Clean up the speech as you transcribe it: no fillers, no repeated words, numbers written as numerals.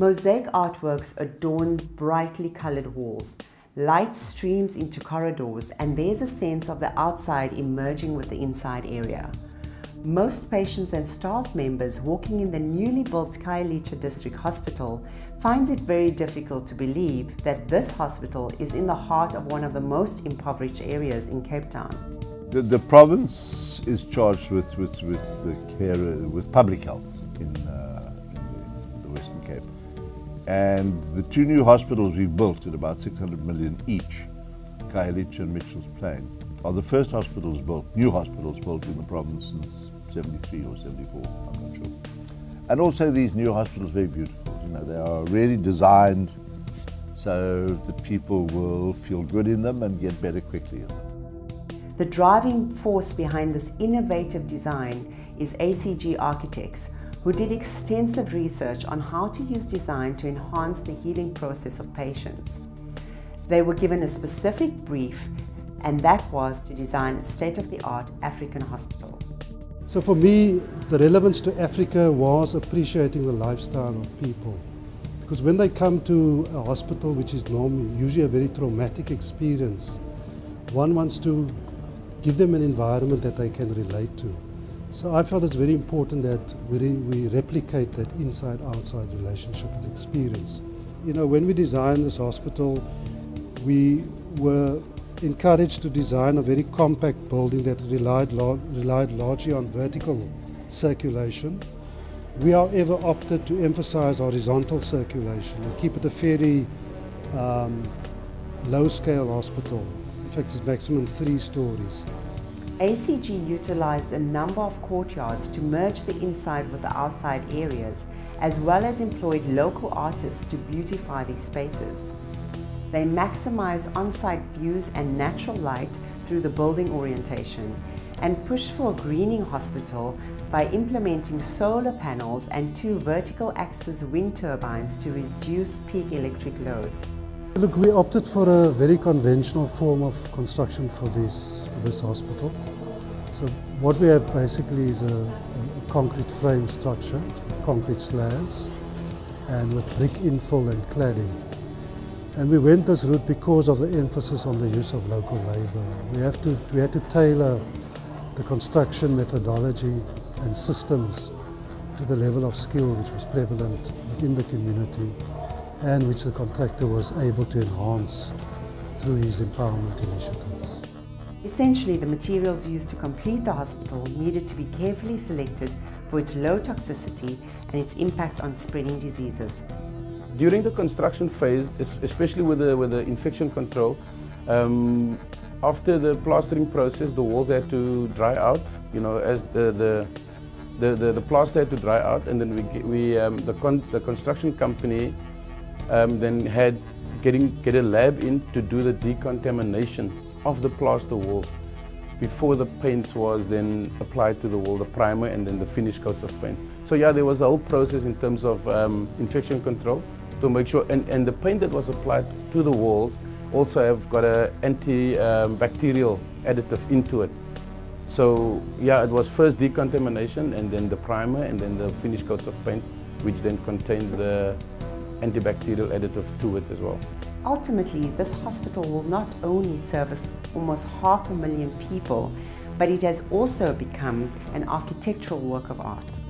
Mosaic artworks adorn brightly coloured walls, light streams into corridors, and there's a sense of the outside emerging with the inside area. Most patients and staff members walking in the newly built Khayelitsha District Hospital find it very difficult to believe that this hospital is in the heart of one of the most impoverished areas in Cape Town. The province is charged with public health in the Western Cape, and the two new hospitals we've built at about 600 million each, Khayelitsha and Mitchell's Plain, are the first hospitals built, new hospitals built in the province since 73 or 74, I'm not sure. And also these new hospitals are very beautiful, you know, they are really designed so that people will feel good in them and get better quickly in them. The driving force behind this innovative design is ACG Architects, who did extensive research on how to use design to enhance the healing process of patients. They were given a specific brief, and that was to design a state-of-the-art African hospital. So for me, the relevance to Africa was appreciating the lifestyle of people. Because when they come to a hospital, which is normally usually a very traumatic experience, one wants to give them an environment that they can relate to. So I felt it's very important that we replicate that inside-outside relationship and experience. You know, when we designed this hospital, we were encouraged to design a very compact building that relied largely on vertical circulation. We, however, opted to emphasize horizontal circulation and keep it a fairly low-scale hospital. In fact, it's maximum 3 stories. ACG utilized a number of courtyards to merge the inside with the outside areas, as well as employed local artists to beautify these spaces. They maximized on-site views and natural light through the building orientation and pushed for a greening hospital by implementing solar panels and 2 vertical axis wind turbines to reduce peak electric loads. Look, we opted for a very conventional form of construction for this hospital. So what we have basically is a concrete frame structure, concrete slabs, and with brick infill and cladding. And we went this route because of the emphasis on the use of local labour. We had to tailor the construction methodology and systems to the level of skill which was prevalent within the community and which the contractor was able to enhance through his empowerment initiatives. Essentially, the materials used to complete the hospital needed to be carefully selected for its low toxicity and its impact on spreading diseases. During the construction phase, especially with the infection control, after the plastering process, the walls had to dry out. You know, as the plaster had to dry out, and then the construction company then had get a lab in to do the decontamination of the plaster walls before the paint was then applied to the wall, the primer, and then the finish coats of paint. So yeah, there was a whole process in terms of infection control, to make sure, and the paint that was applied to the walls also have got an antibacterial additive into it. So yeah, it was first decontamination and then the primer and then the finish coats of paint, which then contains the antibacterial additive to it as well. Ultimately, this hospital will not only service almost 500,000 people, but it has also become an architectural work of art.